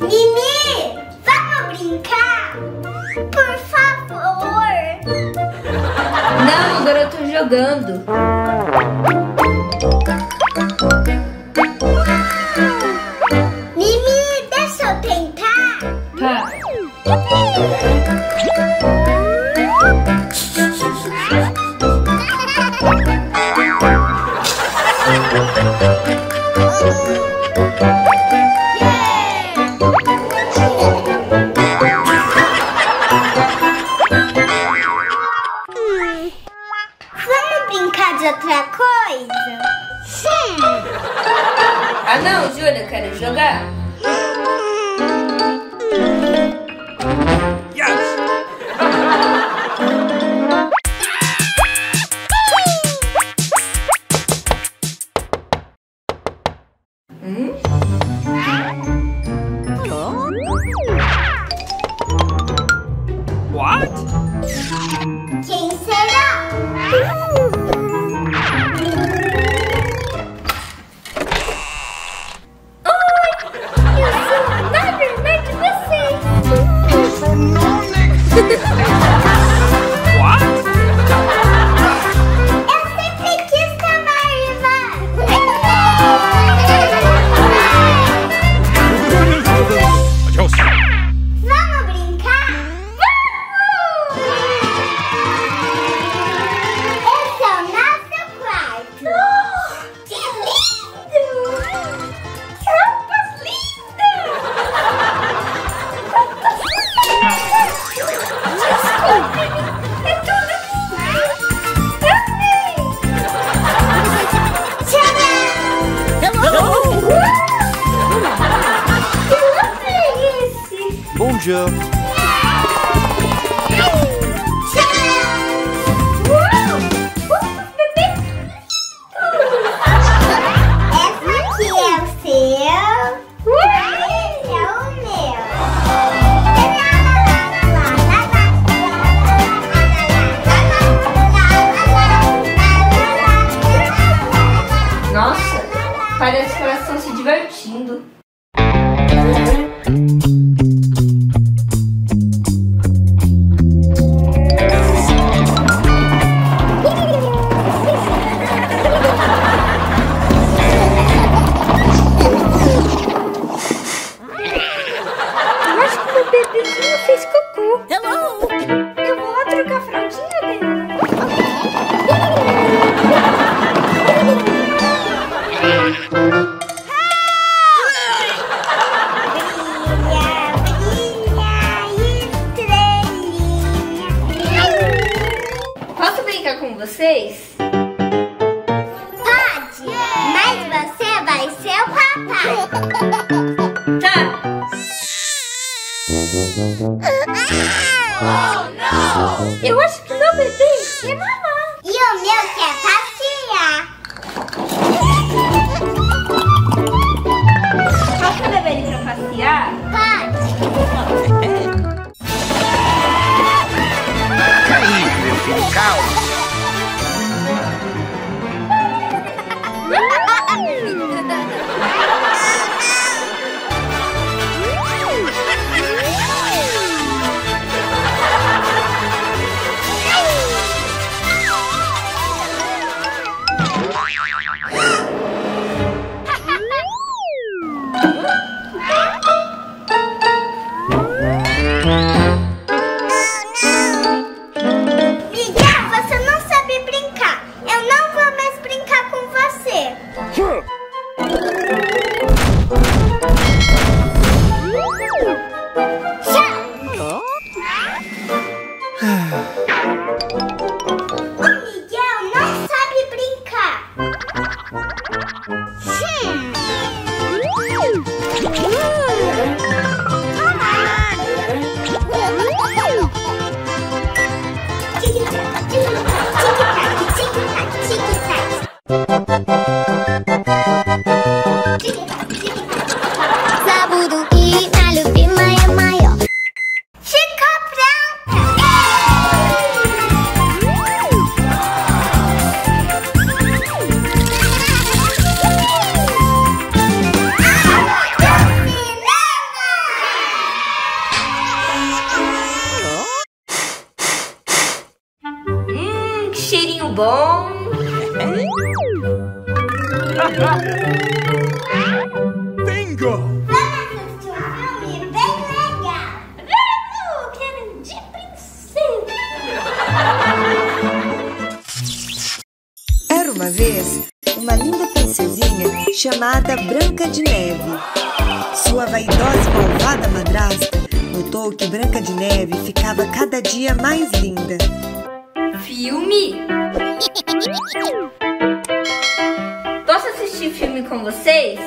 Mimi, vamos brincar? Por favor. Não, garoto, jogando. Mimi, deixa eu tentar. Tá. Outra coisa? Sim. Ah não, Júlia, eu quero jogar. Yes. What? Quem será? Bonjour. Nossa, parece que elas estão se divertindo. Com vocês? Pode, mas você vai ser o papai. Tá. Oh, não! Eu acho que meu bebê é mamá. E o meu quer passear. Posso levar ele pra passear? Pode. Aí, meu filho, calma. Come on. tão bom! Bingo! Vamos assistir um filme bem legal! Vamos! Creme de princesa! Era uma vez uma linda princesinha chamada Branca de Neve. Sua vaidosa e malvada madrasta notou que Branca de Neve ficava cada dia mais linda. Filme? Posso assistir filme com vocês?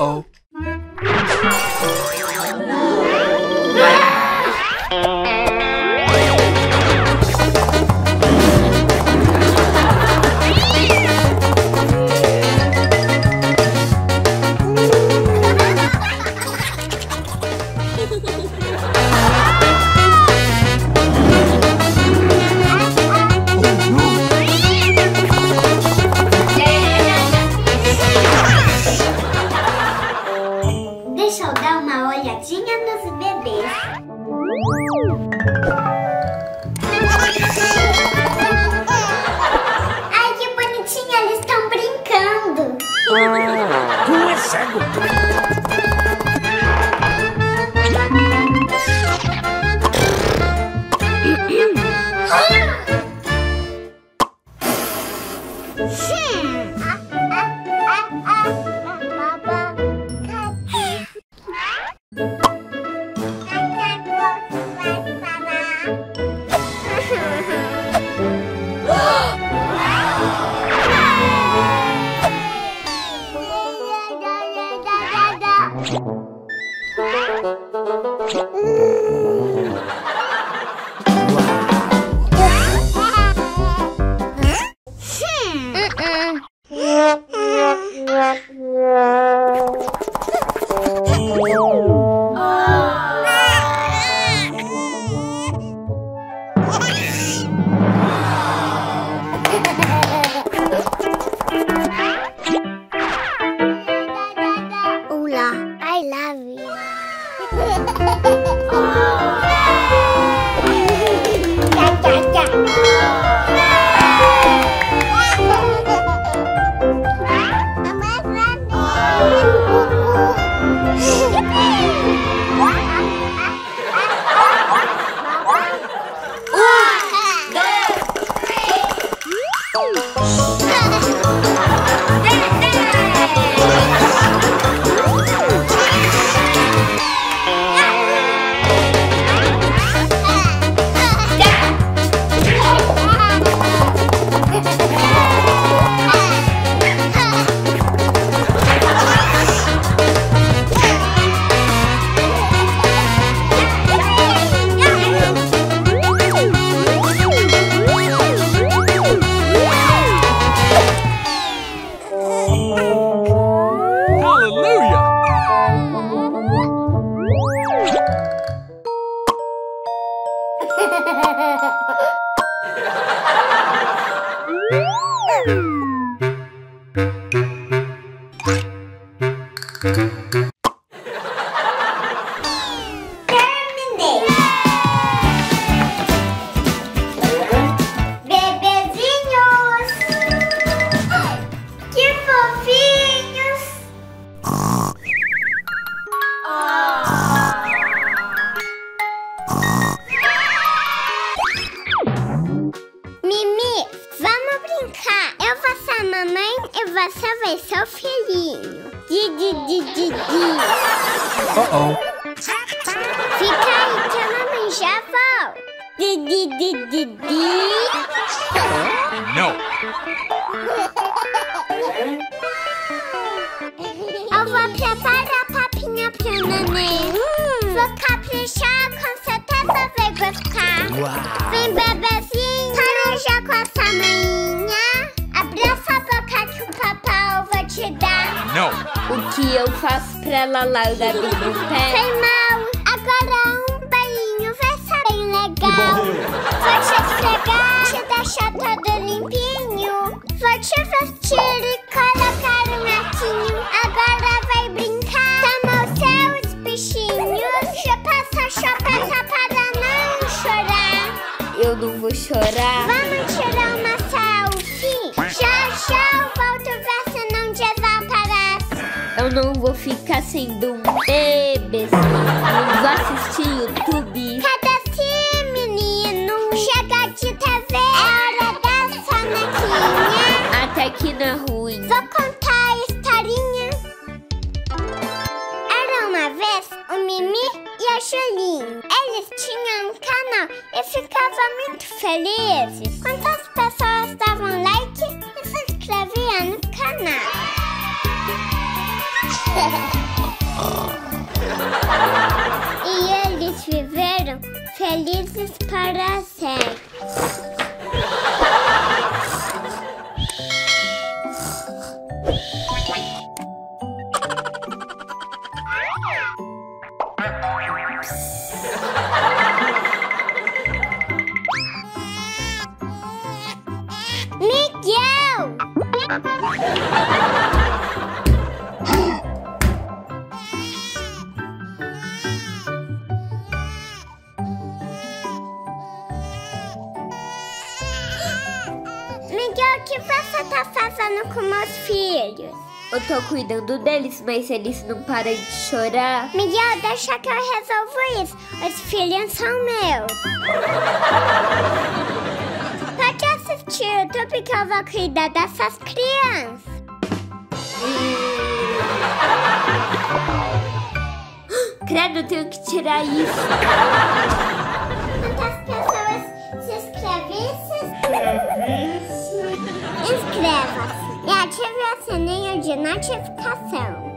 Uh-oh. E eles viveram felizes para sempre. Miguel, o que você tá fazendo com meus filhos? Eu tô cuidando deles, mas eles não param de chorar. Miguel, deixa que eu resolvo isso. Os filhos são meus. Pode assistir o YouTube que eu vou cuidar dessas crianças. Credo, eu tenho que tirar isso. Inscreva-se e ative o sininho de notificação.